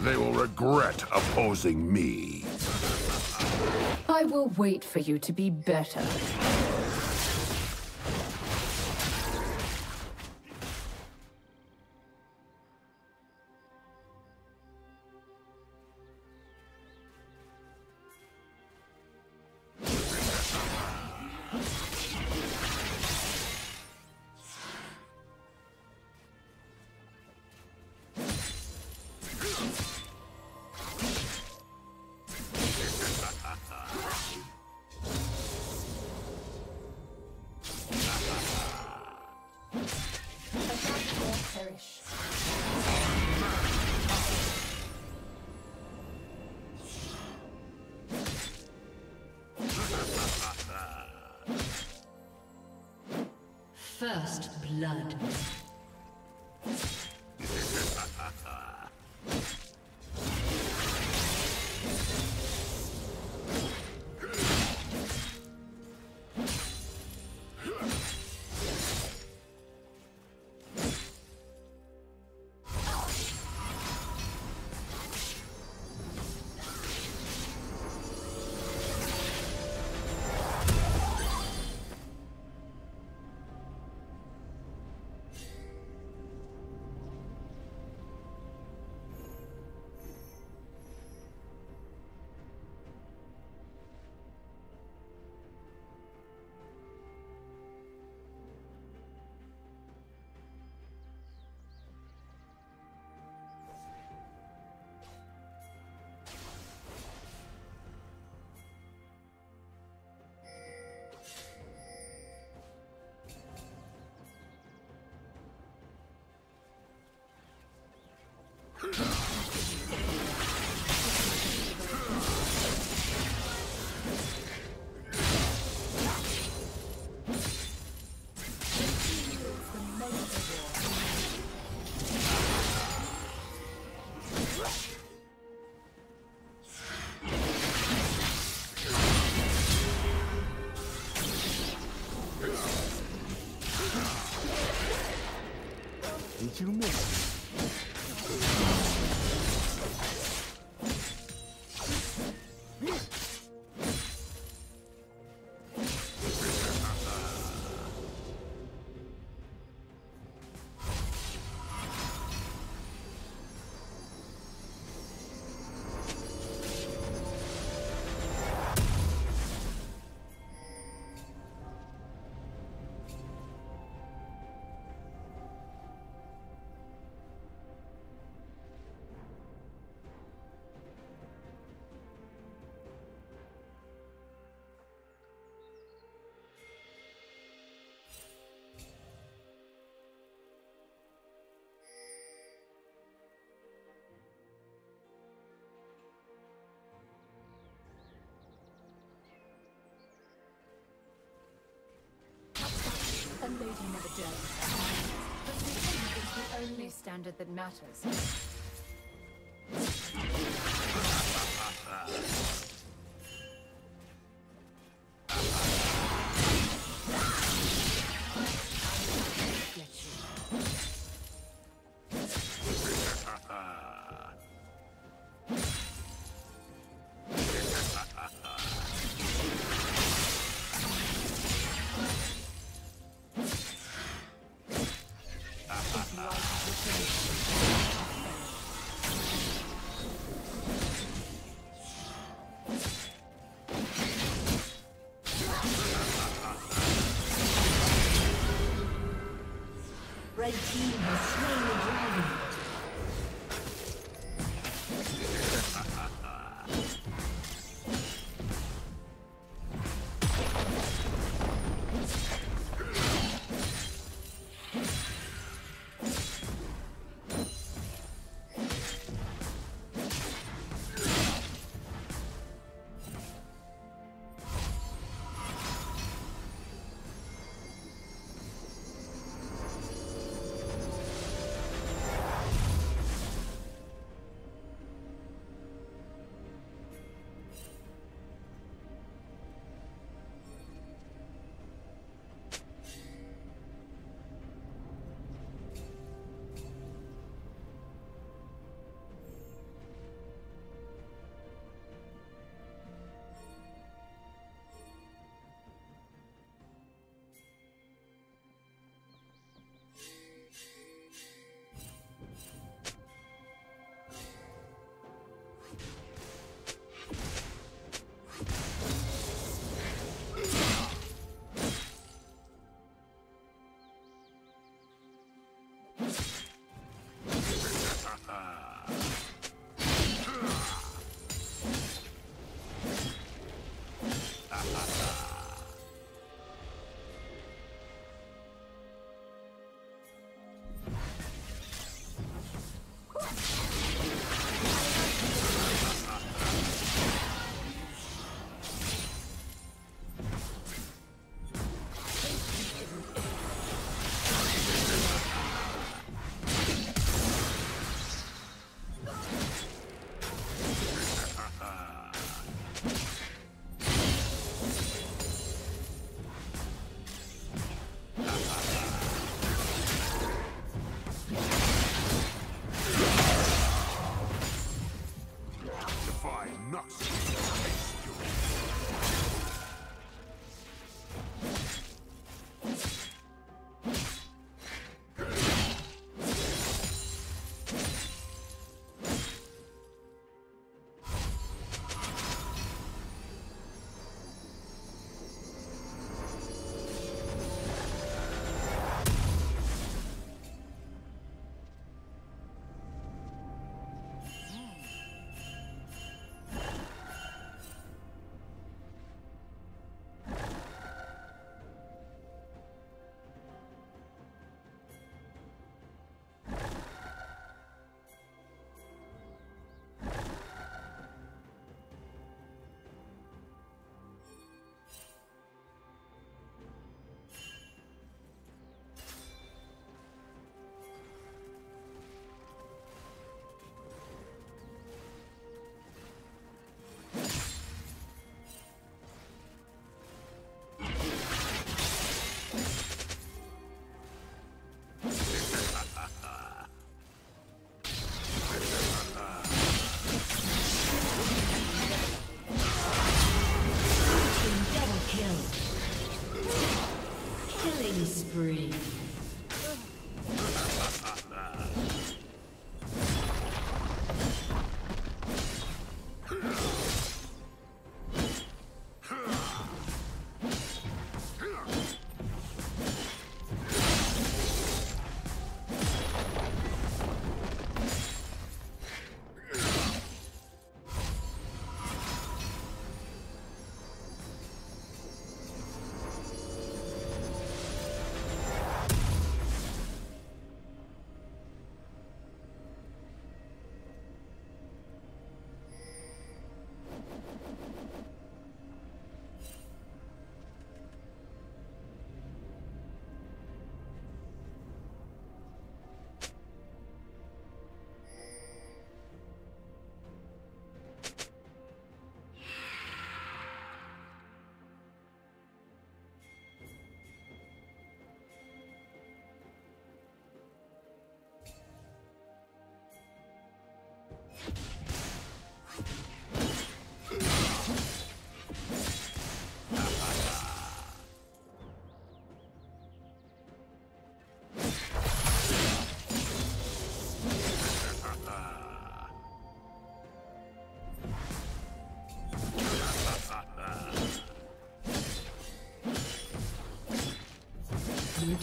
They will regret opposing me. I will wait for you to be better. First blood. Did you miss? A lady never does, but precision is the only standard that matters. Like the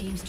team's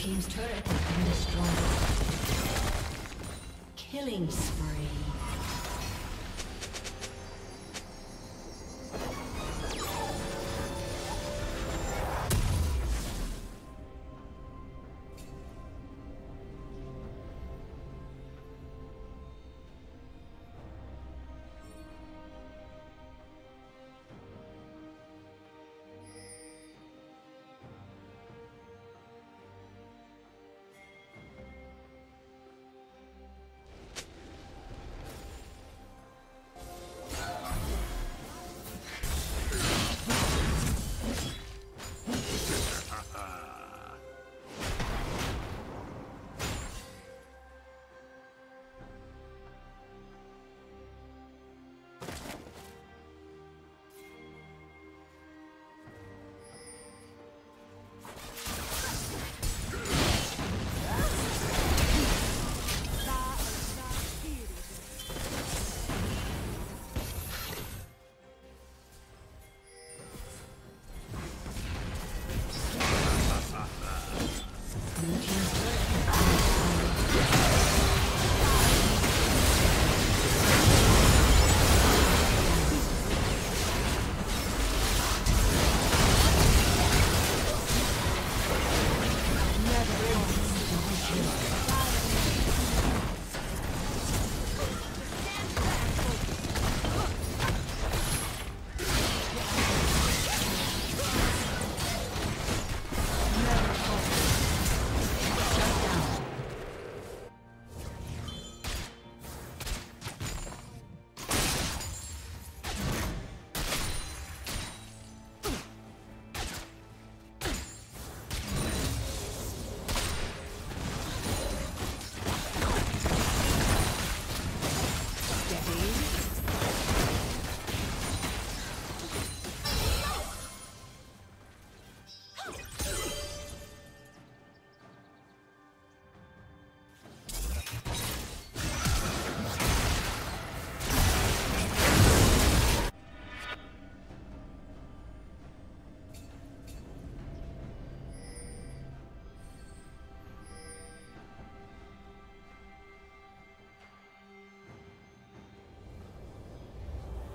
Team's turret has been destroyed. Killing spree.